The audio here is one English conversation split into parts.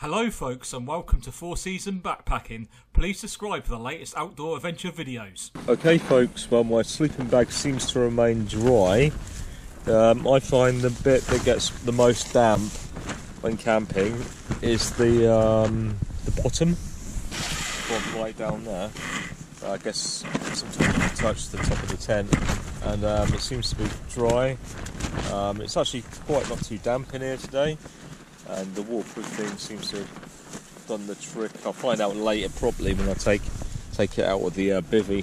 Hello folks and welcome to Four Season Backpacking. Please subscribe for the latest outdoor adventure videos. Okay folks, well my sleeping bag seems to remain dry. I find the bit that gets the most damp when camping is the bottom. Right down there. I guess sometimes you touch the top of the tent and it seems to be dry. It's actually quite not too damp in here today. And the waterproof thing seems to have done the trick. I'll find out later probably when I take it out of the bivvy.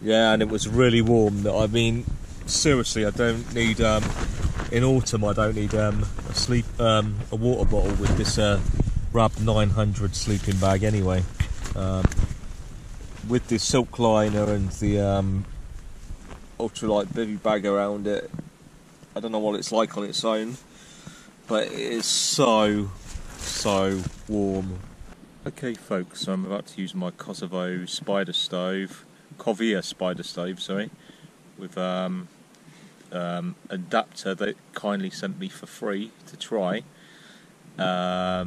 Yeah, and it was really warm. I mean, seriously, I don't need in autumn. I don't need a water bottle with this Rab 900 sleeping bag anyway. With the silk liner and the ultralight bivvy bag around it. I don't know what it's like on its own, but it is so warm. Okay folks, I'm about to use my Kovea Spider Stove, sorry, with adapter they kindly sent me for free to try. I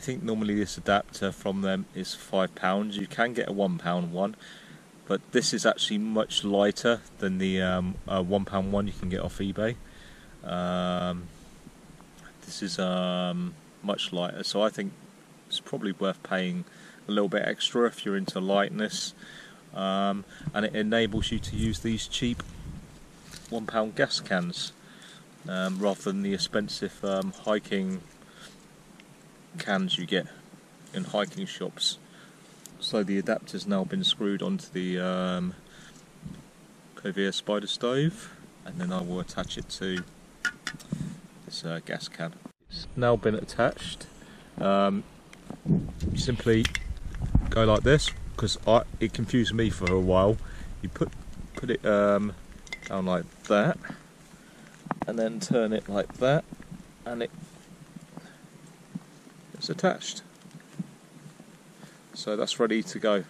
think normally this adapter from them is £5. You can get a £1 one, but this is actually much lighter than the £1 one you can get off eBay. This is much lighter, so I think it's probably worth paying a little bit extra if you're into lightness. And it enables you to use these cheap £1 gas cans rather than the expensive hiking cans you get in hiking shops. So the adapter's now been screwed onto the Kovea Spider Stove, and then I will attach it to this gas can. It's now been attached. You simply go like this, because it confused me for a while. You put it down like that, and then turn it like that, and it's attached. So that's ready to go.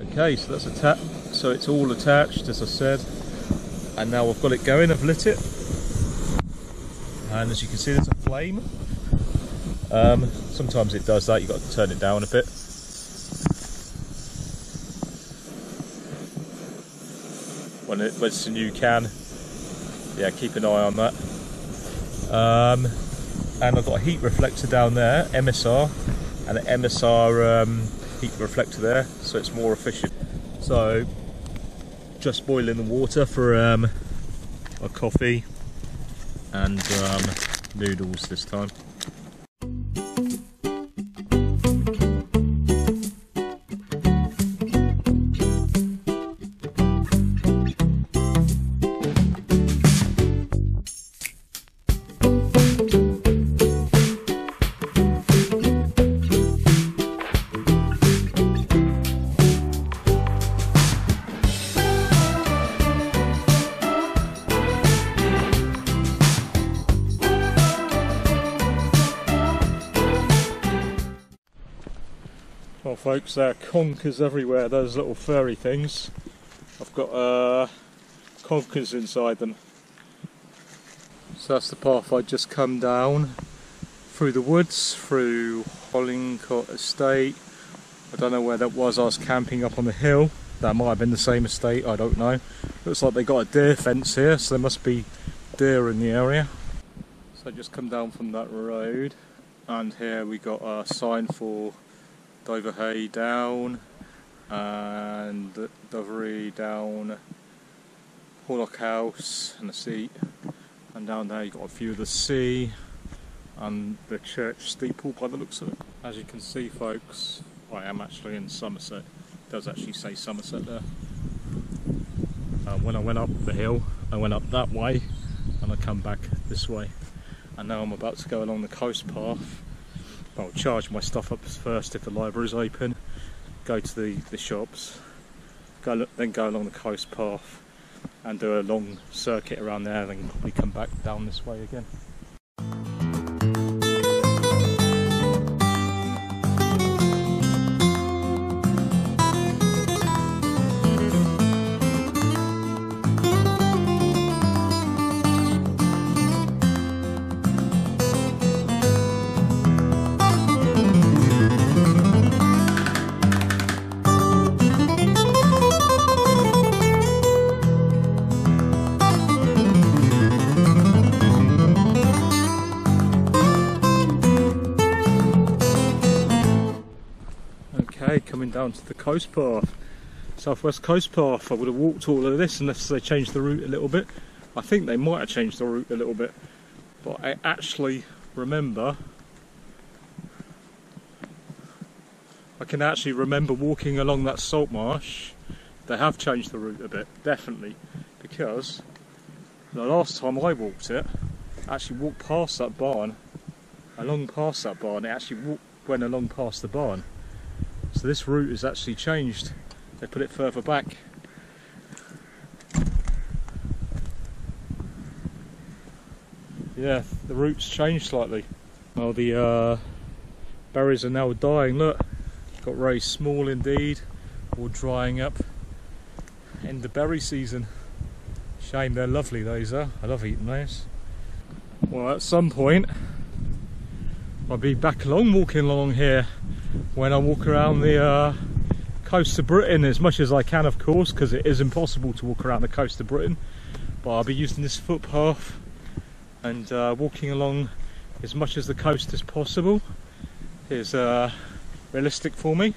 Okay, so that's so it's all attached as I said, and now I've got it going. I've lit it, and as you can see there's a flame. Sometimes it does that, you've got to turn it down a bit. When it's a new can, yeah, keep an eye on that. And I've got a heat reflector down there, MSR, and an MSR heat reflector there, so it's more efficient. So just boiling the water for a coffee and noodles this time. Well folks, there are conkers everywhere, those little furry things. I've got conkers inside them. So that's the path I just come down, through the woods, through Hollingcott Estate. I don't know where that was, I was camping up on the hill. That might have been the same estate, I don't know. Looks like they got a deer fence here, so there must be deer in the area. So I just come down from that road, and here we got a sign for Doverhay down and Doverhay down, Porlock House and the sea, and down there you've got a view of the sea and the church steeple by the looks of it. As you can see folks, I am actually in Somerset. It does actually say Somerset there. When I went up the hill I went up that way and I come back this way, and now I'm about to go along the coast path. I'll charge my stuff up first if the library's open, go to the shops, then go along the coast path and do a long circuit around there, then probably come back down this way again. day coming down to the coast path, Southwest Coast Path. I would have walked all of this unless they changed the route a little bit. I think they might have changed the route a little bit, but I actually remember, I can actually remember walking along that salt marsh. They have changed the route a bit, definitely, because the last time I walked it, I actually walked past that barn, along past that barn, it actually went along past the barn. So this route has actually changed. They put it further back. Yeah, the route's changed slightly. Well, the berries are now dying, look. Got very small indeed, all drying up. End of berry season. Shame, they're lovely, those are. I love eating those. Well, at some point, I'll be back along, walking along here, when I walk around the coast of Britain as much as I can, of course, because it is impossible to walk around the coast of Britain. But I'll be using this footpath and walking along as much as the coast as possible is realistic for me.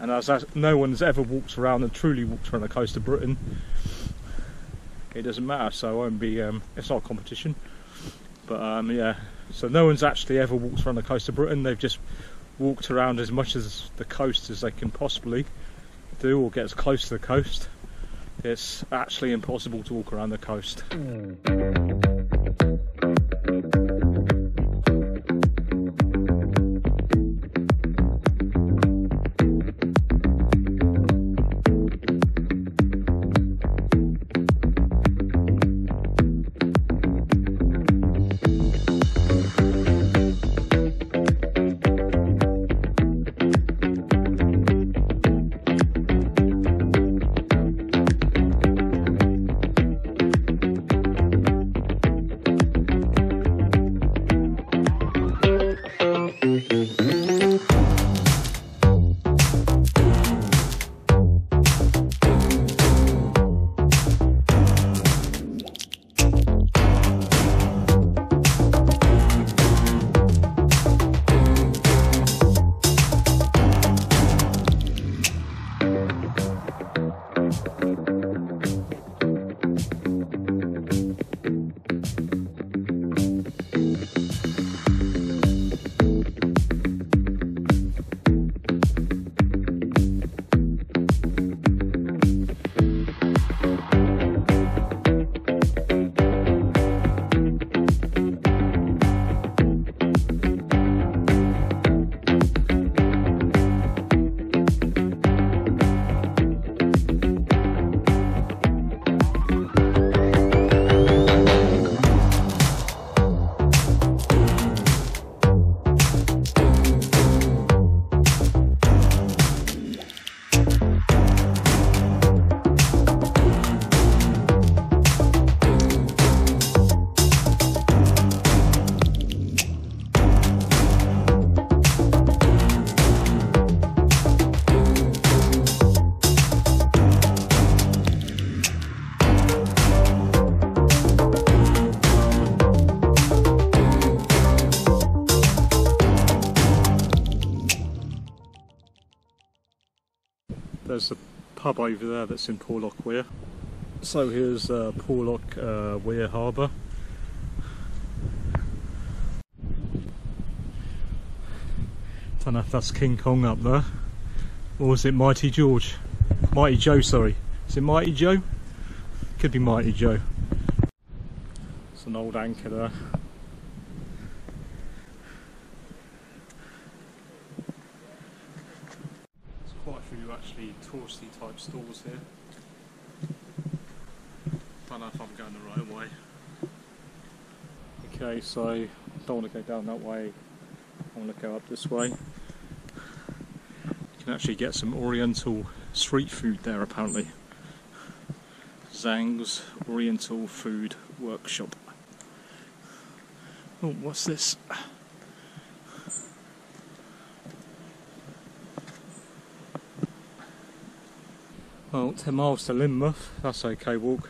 And as no one's ever walked around and truly walked around the coast of Britain, it doesn't matter, so I won't be, it's not a competition. But yeah, so no one's actually ever walked around the coast of Britain. They've just walked around as much as the coast as they can possibly do, or get as close to the coast. It's actually impossible to walk around the coast. There's a pub over there that's in Porlock Weir. So here's Porlock Weir Harbour. Don't know if that's King Kong up there, or is it Mighty George? Mighty Joe, sorry. Is it Mighty Joe? Could be Mighty Joe. It's an old anchor there. Touristy type stores here. Don't know if I'm going the right way. Okay, so I don't want to go down that way. I want to go up this way. You can actually get some Oriental street food there apparently. Zhang's Oriental Food Workshop. Oh, what's this? Well, 10 miles to Lynmouth, that's okay walk.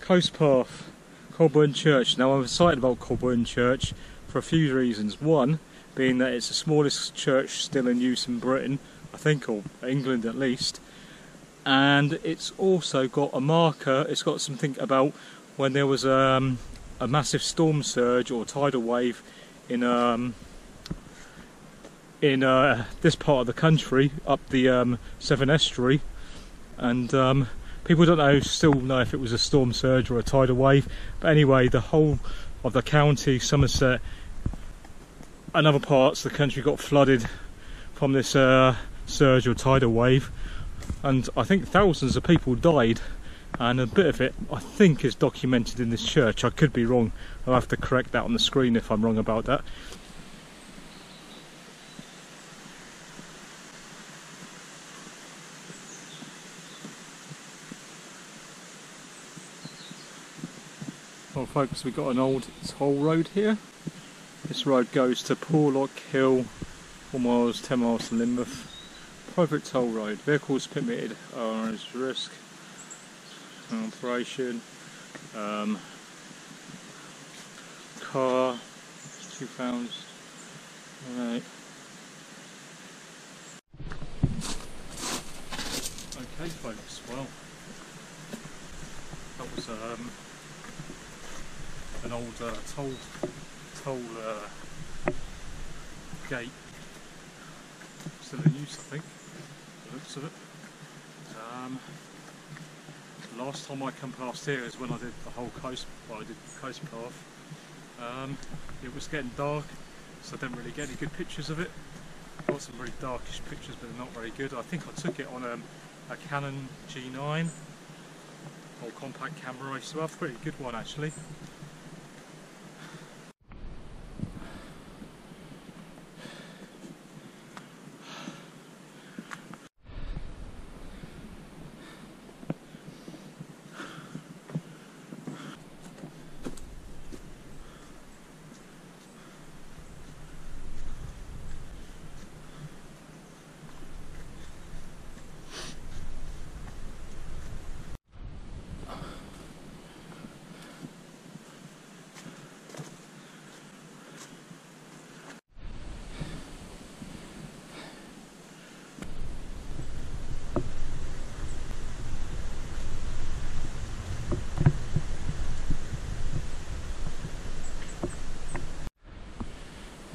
Coast Path, Culbone Church. Now I'm excited about Culbone Church for a few reasons. One, being that it's the smallest church still in use in Britain, I think, or England at least. And it's also got a marker, it's got something about when there was a massive storm surge or tidal wave in this part of the country, up the Severn Estuary, and people don't know, still know if it was a storm surge or a tidal wave, but anyway, the whole of the county, Somerset, and other parts of the country got flooded from this surge or tidal wave, and I think thousands of people died, and a bit of it, I think, is documented in this church. I could be wrong, I'll have to correct that on the screen if I'm wrong about that. Well folks, we've got an old toll road here. This road goes to Porlock Hill, 4 miles, 10 miles to Lynmouth. Private toll road. Vehicles permitted are at risk. Operation. Car, £2. Alright. Okay folks, well, that was an old toll gate, still in use, I think, the looks of it. Last time I come past here is when I did the whole coast, well, I did the coast path. It was getting dark, so I didn't really get any good pictures of it. Got some really darkish pictures, but they're not very good. I think I took it on a Canon G9 or compact camera. I used to have a pretty good one actually.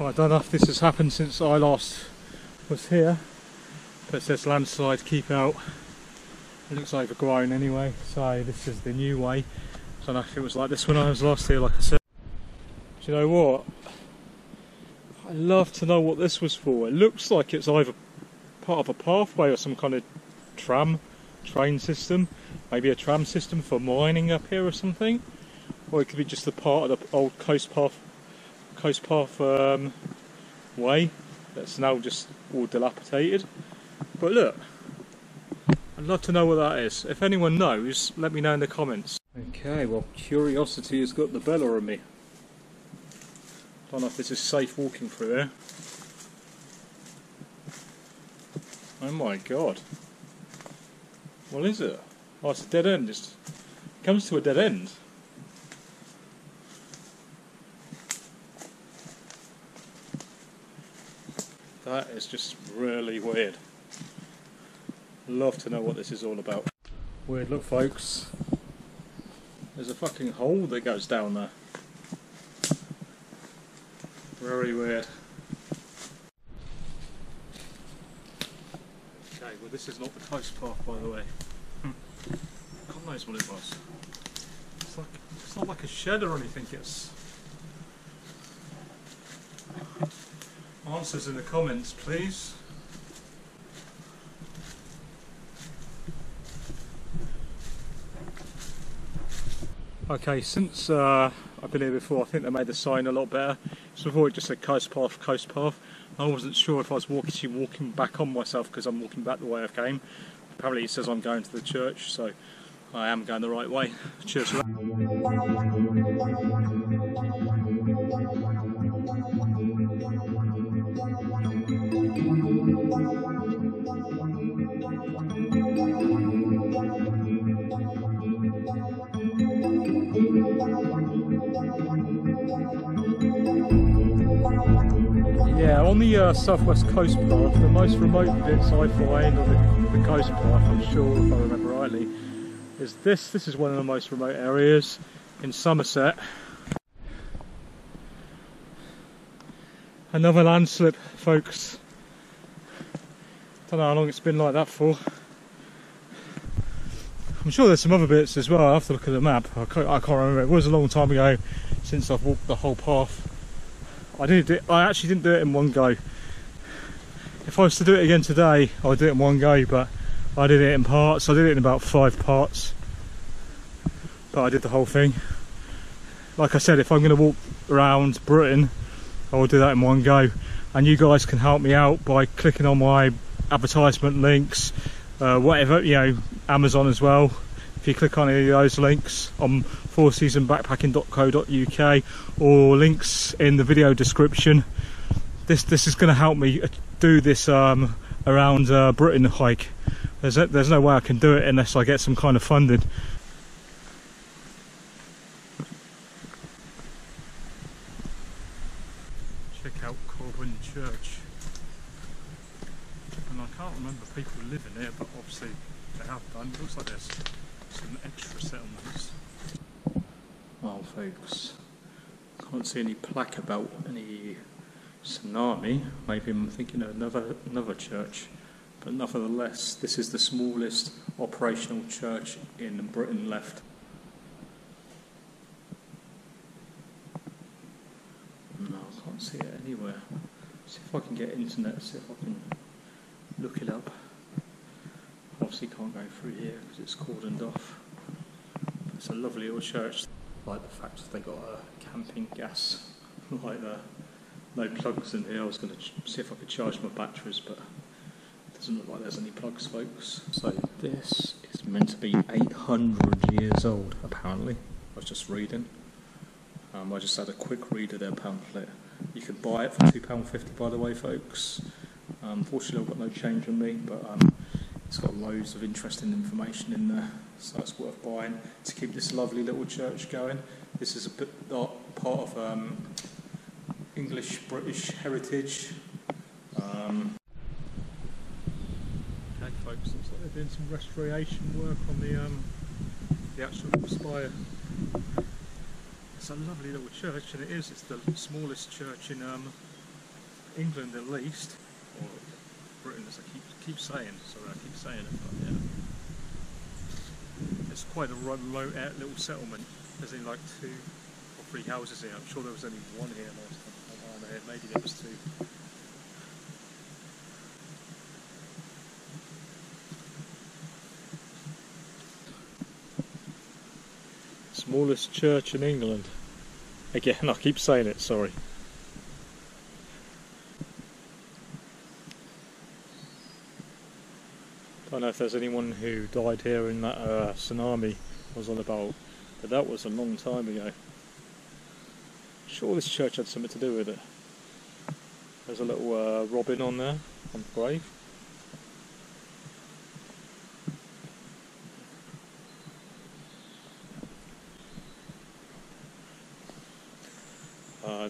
I don't know if this has happened since I last was here, but it says landslide, keep out. It looks overgrown anyway, so this is the new way. I don't know if it was like this when I was last here, like I said. Do you know what? I'd love to know what this was for. It looks like it's either part of a pathway or some kind of train system. Maybe a tram system for mining up here or something. Or it could be just a part of the old coast path way that's now just all dilapidated. But look, I'd love to know what that is. If anyone knows, let me know in the comments. Okay, well, curiosity has got the better of me. I don't know if this is safe walking through here. Oh my god, what is it? Oh, it's a dead end. It comes to a dead end. That is just really weird. Love to know what this is all about. Weird look folks. There's a fucking hole that goes down there. Very weird. Okay, well this is not the coast path by the way. God knows what it was. It's not like a shed or anything, it's... Answers in the comments, please. Okay, since I've been here before, I think they made the sign a lot better. So before it just said coast path, coast path. I wasn't sure if I was walking back on myself because I'm walking back the way I came. Apparently it says I'm going to the church, so I am going the right way. Cheers for that. Yeah, on the Southwest Coast Path, the most remote bits I find on the coast path, I'm sure, if I remember rightly, is this. This is one of the most remote areas in Somerset. Another landslip, folks. Don't know how long it's been like that for. I'm sure there's some other bits as well. I'll have to look at the map. I can't remember. It was a long time ago since I've walked the whole path. I actually didn't do it in one go. If I was to do it again today, I'd do it in one go, but I did it in parts. I did it in about 5 parts, but I did the whole thing. Like I said, if I'm going to walk around Britain, I will do that in one go. And you guys can help me out by clicking on my advertisement links, whatever, you know, Amazon as well. If you click on any of those links on fourseasonbackpacking.co.uk or links in the video description, this is going to help me do this around Britain hike. There's no way I can do it unless I get some kind of funding. Check out Culbone Church. And I can't remember people living here, but obviously they have done. It looks like there's some extra settlements. Well, folks, can't see any plaque about any tsunami. Maybe I'm thinking of another church. But nevertheless, this is the smallest operational church in Britain left. No, I can't see it anywhere. See if I can get internet, see if I can look it up. Obviously can't go through here because it's cordoned off. It's a lovely old church. I like the fact that they got a camping gas lighter. No plugs in here. I was going to see if I could charge my batteries, but doesn't look like there's any plugs, folks. So this is meant to be 800 years old, apparently. I was just reading. I just had a quick read of their pamphlet. You can buy it for £2.50, by the way, folks. Unfortunately, I've got no change on me, but it's got loads of interesting information in there, so it's worth buying to keep this lovely little church going. This is a bit part of English-British heritage. Folks, looks like they're doing some restoration work on the actual spire. It's a lovely little church, and it is. It's the smallest church in England, at least, or Britain, as I keep saying. Sorry, I keep saying it, but yeah, it's quite a remote little settlement. There's only like 2 or 3 houses here. I'm sure there was only one here last time I was here. Maybe there was 2. Smallest church in England. Again, I keep saying it, sorry. Don't know if there's anyone who died here in that tsunami was on about, but that was a long time ago. I'm sure this church had something to do with it. There's a little robin on there, on the grave.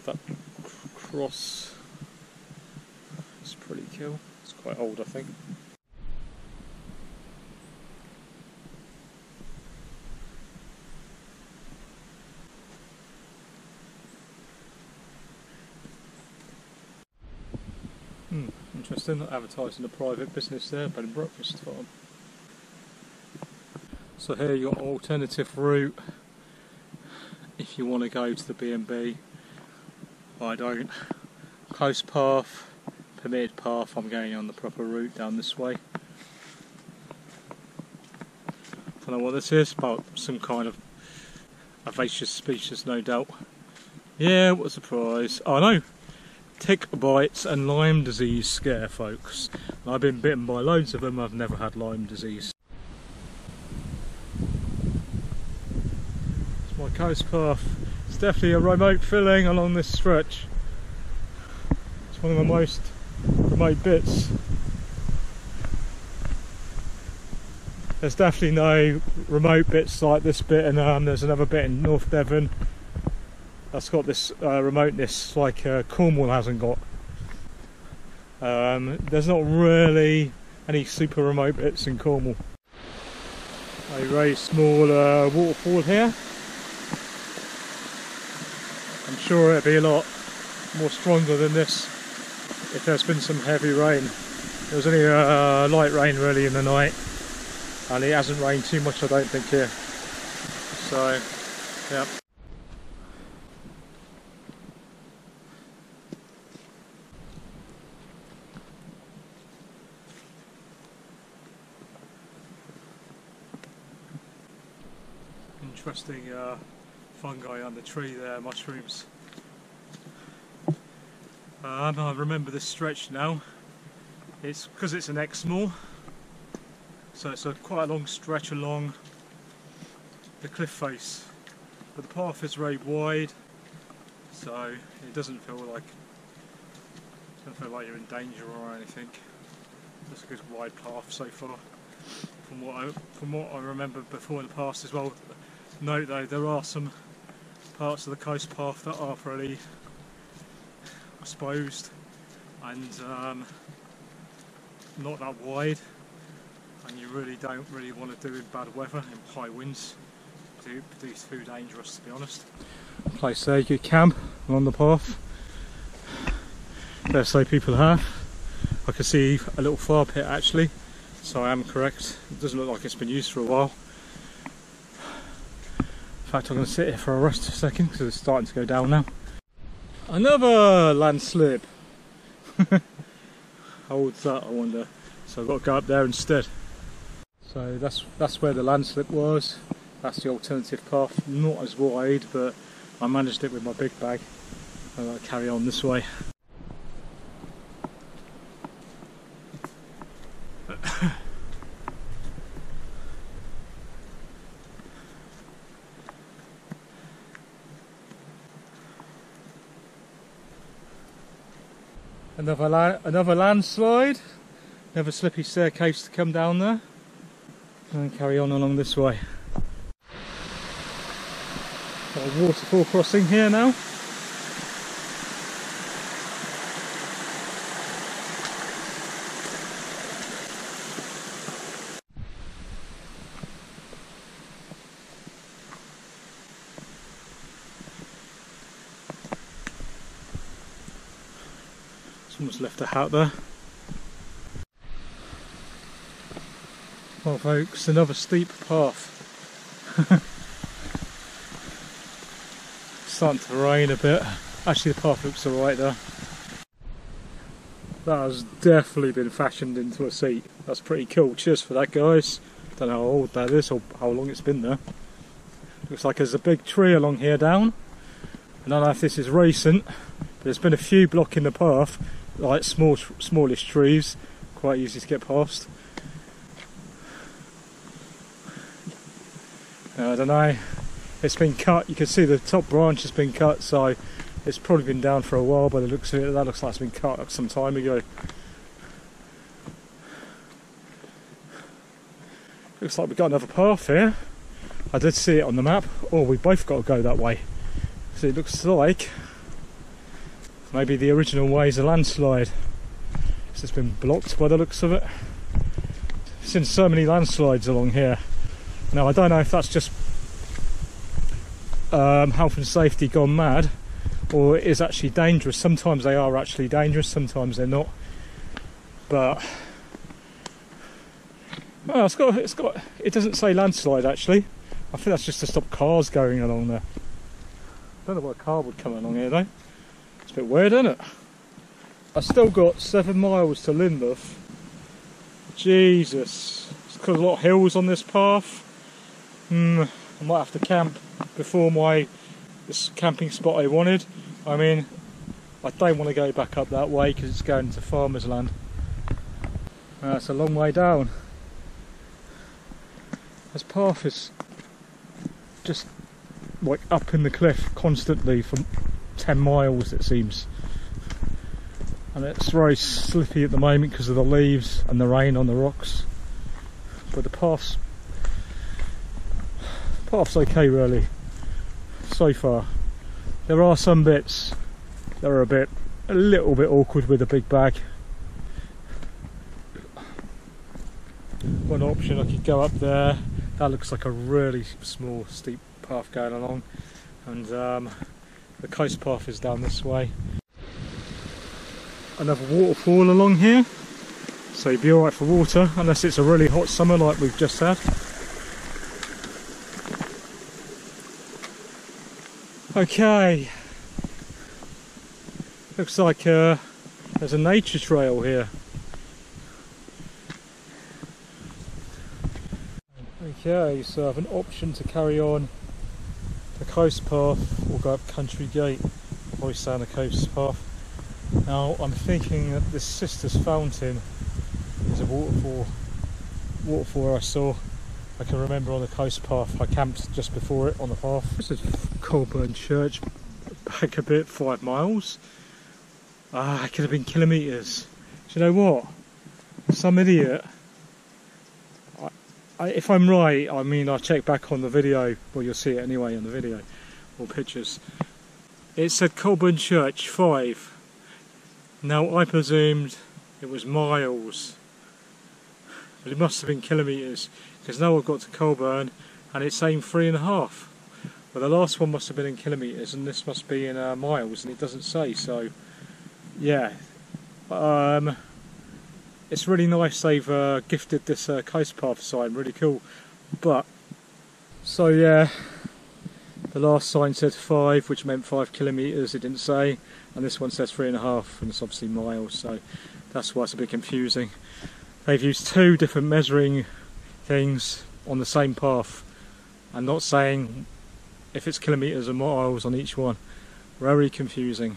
That cross is pretty cool. It's quite old, I think. Interesting. Advertising a private business there, bed and breakfast farm. So here you got alternative route if you want to go to the B&B. I don't. Coast path, permitted path, I'm going on the proper route down this way. Don't know what this is, but some kind of vivacious species, no doubt. Yeah, what a surprise. Oh no, tick bites and Lyme disease scare, folks. And I've been bitten by loads of them, I've never had Lyme disease. It's my coast path. It's definitely a remote filling along this stretch. It's one of the most remote bits. There's definitely no remote bits like this bit, and there's another bit in North Devon that's got this remoteness like Cornwall hasn't got. There's not really any super remote bits in Cornwall. A very small waterfall here. I'm sure it'd be a lot more stronger than this if there's been some heavy rain. There was only light rain really in the night, and it hasn't rained too much I don't think here. So, yeah. Interesting fungi on the tree there, mushrooms. I remember this stretch now. It's because it's an Exmoor, so it's quite a long stretch along the cliff face, but the path is very wide, so it doesn't feel like you're in danger or anything. It's a good wide path so far, from what I remember before in the past as well. Note though, there are some parts of the coast path that are pretty exposed and not that wide, and you really don't really want to do in bad weather and high winds. It's too dangerous, to be honest. Place there, you could camp along the path. Let's say people have. I can see a little fire pit actually, so I am correct. It doesn't look like it's been used for a while. In fact, I'm going to sit here for a rest a second because it's starting to go down now. Another landslip. How old's that, I wonder? So I've got to go up there instead. So that's where the landslip was. That's the alternative path, not as wide, but I managed it with my big bag. And I'll carry on this way. Another landslide, another slippy staircase to come down there, and carry on along this way. Got a waterfall crossing here now. Someone's left a hat there. Well folks, another steep path. Starting to rain a bit. Actually the path looks alright there. That has definitely been fashioned into a seat. That's pretty cool. Cheers for that, guys. Don't know how old that is or how long it's been there. Looks like there's a big tree along here down. I don't know if this is recent, but there's been a few blocking the path. Like smallish trees, quite easy to get past. I don't know, it's been cut, you can see the top branch has been cut, so it's probably been down for a while by the looks of it. That looks like it's been cut some time ago. Looks like we've got another path here. I did see it on the map. Oh, we both got to go that way. So it looks like maybe the original way is a landslide. It's just been blocked by the looks of it. I've seen so many landslides along here. Now I don't know if that's just health and safety gone mad, or it is actually dangerous. Sometimes they are actually dangerous, sometimes they're not. But well, it doesn't say landslide actually. I think that's just to stop cars going along there. I don't know why a car would come along here though. It's a bit weird, isn't it? I still got 7 miles to Lynmouth. Jesus, it's got a lot of hills on this path. I might have to camp before this camping spot I wanted. I mean, I don't want to go back up that way because it's going to farmer's land. That's a long way down. This path is just like up in the cliff constantly from 10 miles it seems, and it's very slippy at the moment because of the leaves and the rain on the rocks, but the path's okay really so far. There are some bits that are a little bit awkward with a big bag, one option. I could go up there. That looks like a really small, steep path going along, and the coast path is down this way. Another waterfall along here, so you'd be alright for water unless it's a really hot summer like we've just had. Okay, looks like there's a nature trail here. Okay, so I have an option to carry on the coast path or go up Country Gate, always down the coast path. Now I'm thinking that this Sisters Fountain is a waterfall I saw. I can remember on the coast path, I camped just before it on the path. This is Culbone Church, back a bit, 5 miles. Ah, it could have been kilometres. Do you know what? Some idiot. If I'm right, I mean, I'll check back on the video, well, you'll see it anyway on the video, or pictures. It said Culbone Church, 5. Now, I presumed it was miles, but it must have been kilometres, because now I've got to Culbone, and it's saying 3.5. Well, the last one must have been in kilometres, and this must be in miles, and it doesn't say, so, yeah. It's really nice they've gifted this coast path sign, really cool. But, so yeah, the last sign said 5, which meant 5 kilometres, it didn't say. And this one says 3.5, and it's obviously miles, so that's why it's a bit confusing. They've used 2 different measuring things on the same path, and not saying if it's kilometres or miles on each one. Very confusing.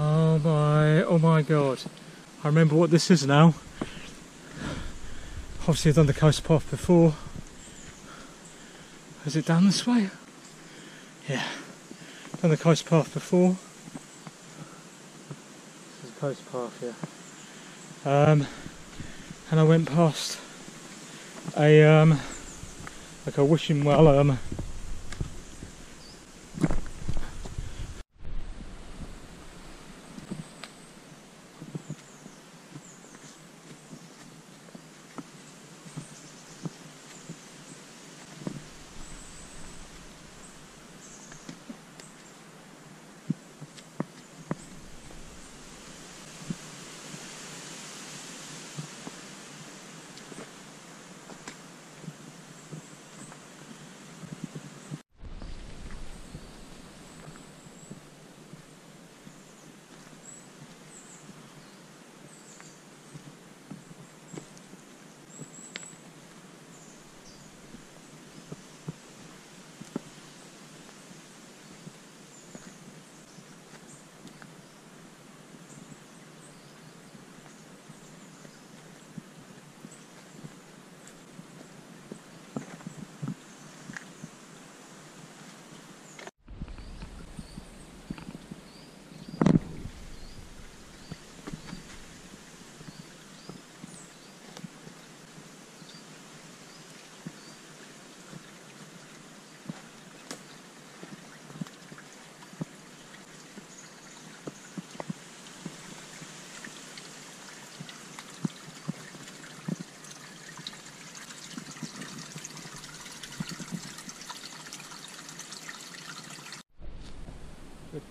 Oh my god, I remember what this is now. Obviously I've done the coast path before. Is it down this way? Yeah, done the coast path before. This is the coast path here. And I went past a, like a wishing well,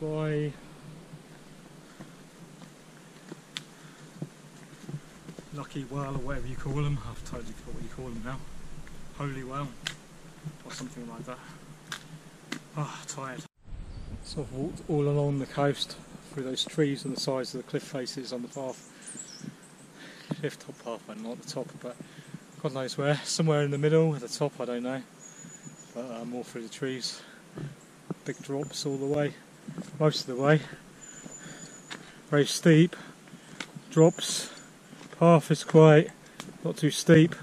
By Lucky Well or whatever you call them. I've totally forgot what you call them now. Holy Well or something like that. Ah, tired. So I've walked all along the coast through those trees on the sides of the cliff faces on the path. Cliff top path, and not the top, but God knows where. Somewhere in the middle, at the top, I don't know. But more through the trees. Big drops all the way. Most of the way, very steep drops. Path is quite not too steep.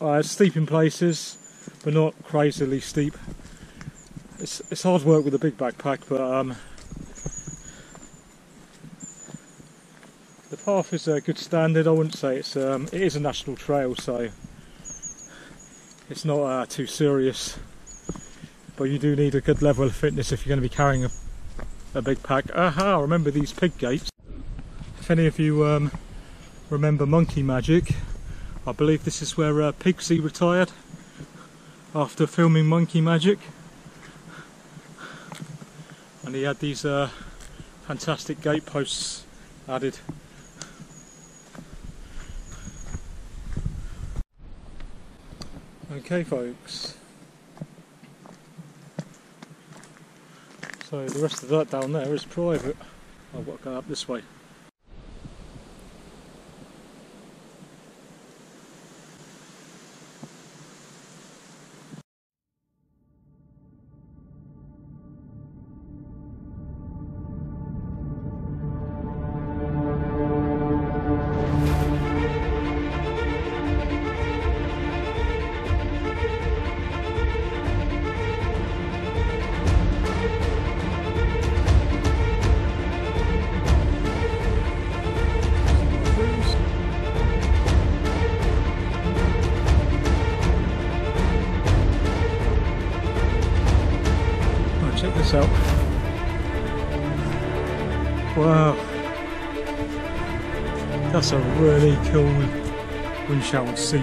It's steep in places, but not crazily steep. It's hard work with a big backpack, but the path is a good standard. I wouldn't say it's it is a national trail, so it's not too serious. But you do need a good level of fitness if you're going to be carrying a big pack. Aha, remember these pig gates. If any of you remember Monkey Magic. I believe this is where Pigsy retired after filming Monkey Magic, and he had these fantastic gateposts added. Okay folks, so the rest of that down there is private. I've got to go up this way. Out. Wow, that's a really cool windshield seat.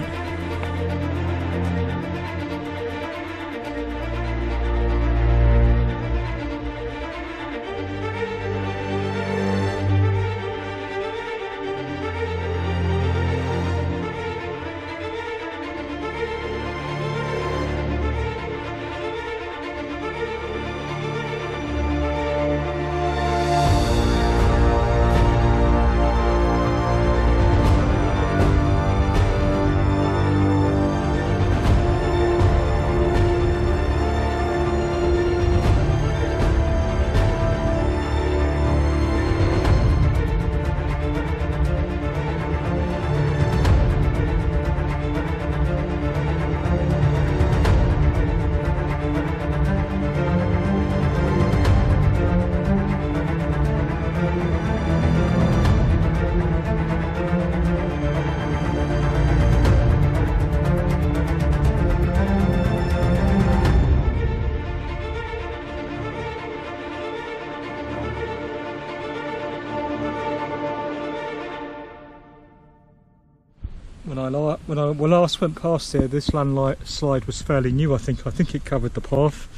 When I last went past here, this landslide was fairly new, I think. I think it covered the path,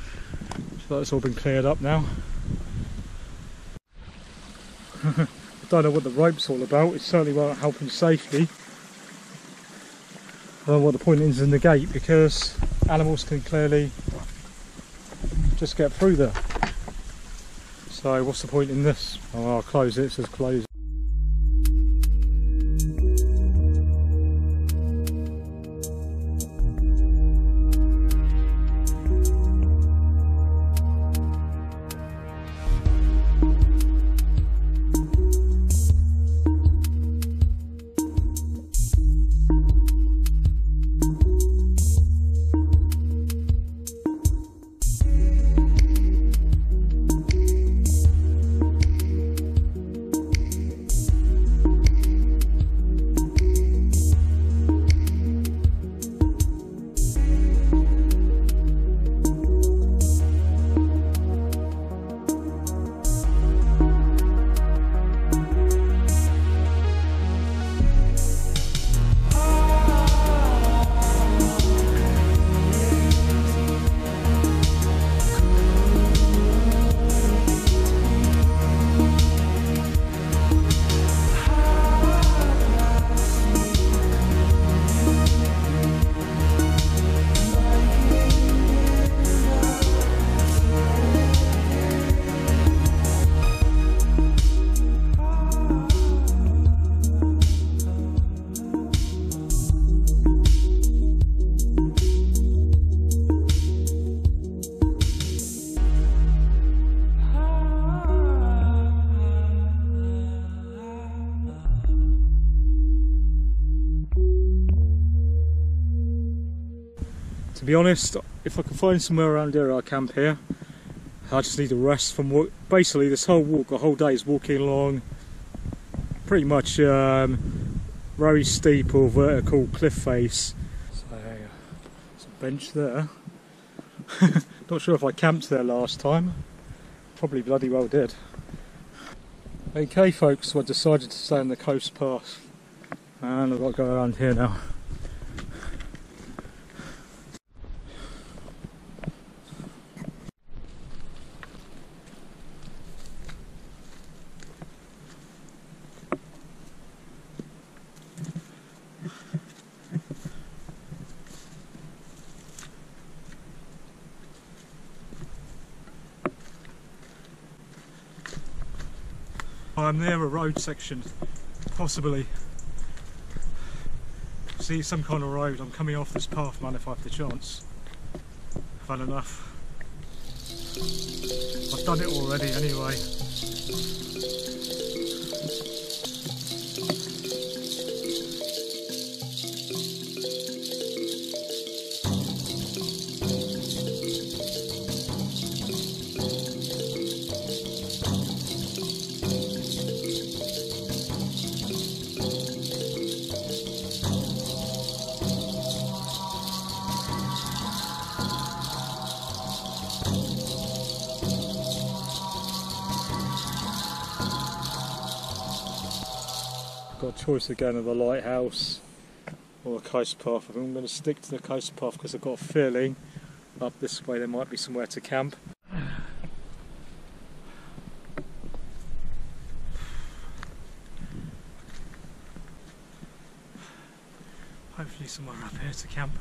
so that's all been cleared up now. I don't know what the rope's all about. It certainly won't help in safety. I don't know what the point is in the gate, because animals can clearly just get through there. So what's the point in this? Oh, I'll close it. It says close. To be honest, if I can find somewhere around here, I'll camp here. I just need a rest from what basically this whole walk, the whole day is walking along pretty much very steep or vertical cliff face. So there's a bench there. Not sure if I camped there last time. Probably bloody well did. Okay folks, so I decided to stay on the coast path And I've got to go around here now. I'm near a road section, possibly. See, some kind of road. I'm coming off this path, man, if I have the chance. I've had enough. I've done it already anyway. Choice again of the lighthouse or the coast path. I think I'm going to stick to the coast path because I've got a feeling up this way there might be somewhere to camp. Hopefully somewhere up here to camp.